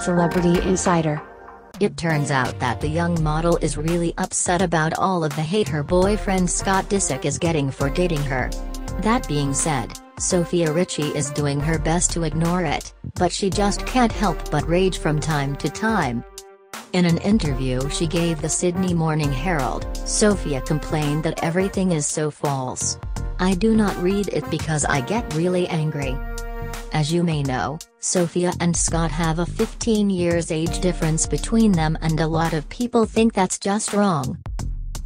Celebrity Insider. It turns out that the young model is really upset about all of the hate her boyfriend Scott Disick is getting for dating her. That being said, Sofia Richie is doing her best to ignore it, but she just can't help but rage from time to time. In an interview she gave the Sydney Morning Herald, Sofia complained that everything is so false. "I do not read it because I get really angry." As you may know, Sofia and Scott have a 15-year age difference between them, and a lot of people think that's just wrong.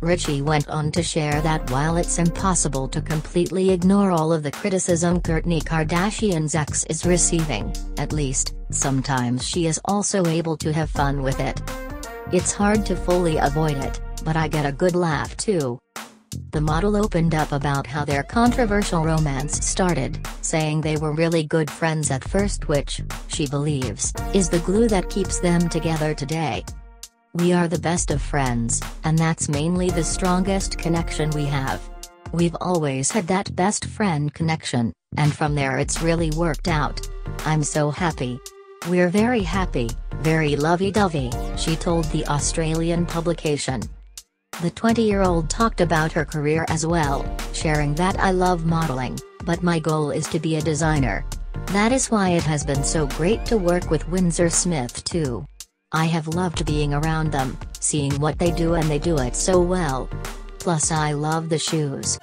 Richie went on to share that while it's impossible to completely ignore all of the criticism Kourtney Kardashian's ex is receiving, at least, sometimes she is also able to have fun with it. "It's hard to fully avoid it, but I get a good laugh too." The model opened up about how their controversial romance started, saying they were really good friends at first, which, she believes, is the glue that keeps them together today. "We are the best of friends, and that's mainly the strongest connection we have. We've always had that best friend connection, and from there it's really worked out. I'm so happy. We're very happy, very lovey-dovey," she told the Australian publication. The 20-year-old talked about her career as well, sharing that "I love modeling, but my goal is to be a designer. That is why it has been so great to work with Windsor Smith too. I have loved being around them, seeing what they do, and they do it so well. Plus I love the shoes."